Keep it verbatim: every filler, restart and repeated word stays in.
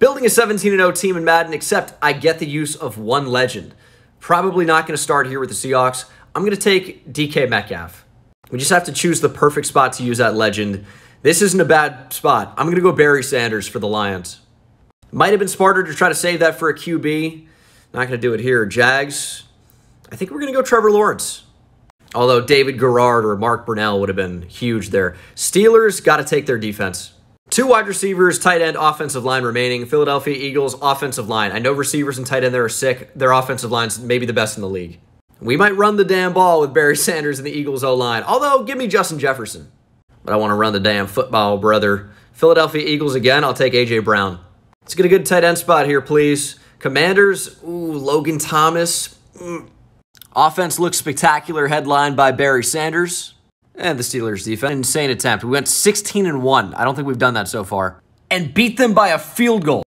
Building a seventeen and oh team in Madden, except I get the use of one legend. Probably not going to start here with the Seahawks. I'm going to take D K Metcalf. We just have to choose the perfect spot to use that legend. This isn't a bad spot. I'm going to go Barry Sanders for the Lions. Might have been smarter to try to save that for a Q B. Not going to do it here. Jags, I think we're going to go Trevor Lawrence. Although David Garrard or Mark Brunell would have been huge there. Steelers got to take their defense. Two wide receivers, tight end, offensive line remaining. Philadelphia Eagles, offensive line. I know receivers and tight end there are sick. Their offensive line's maybe the best in the league. We might run the damn ball with Barry Sanders and the Eagles O-line. Although, give me Justin Jefferson. But I want to run the damn football, brother. Philadelphia Eagles again. I'll take A J. Brown. Let's get a good tight end spot here, please. Commanders. Ooh, Logan Thomas. Mm. Offense looks spectacular, headlined by Barry Sanders. And the Steelers defense. Insane attempt. We went sixteen and one. I don't think we've done that so far. And beat them by a field goal.